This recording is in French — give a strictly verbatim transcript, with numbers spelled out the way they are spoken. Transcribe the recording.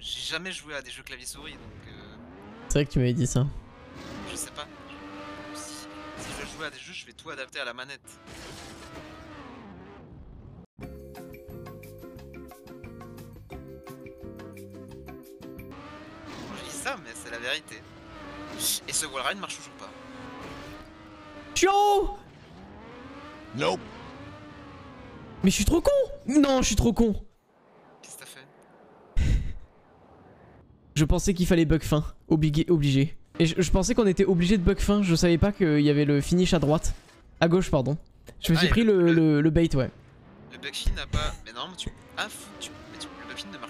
j'ai jamais joué à des jeux clavier souris donc. Euh... C'est vrai que tu m'avais dit ça. Je sais pas. Si, si je veux jouer à des jeux, je vais tout adapter à la manette. Je dis ça, mais c'est la vérité. Et ce wallride marche toujours pas. Ciao. Nope. Mais je suis trop con. Non, je suis trop con. Qu'est-ce que t'as fait? Je pensais qu'il fallait bug fin, obligé, obligé. Et je, je pensais qu'on était obligé de bug fin. Je savais pas qu'il y avait le finish à droite, à gauche pardon. Je me suis ah, pris le, le, le, le bait ouais. Le bug fin n'a pas. Mais non, mais tu. Ah, fou, tu... Mais tu... le bug fin ne marche pas.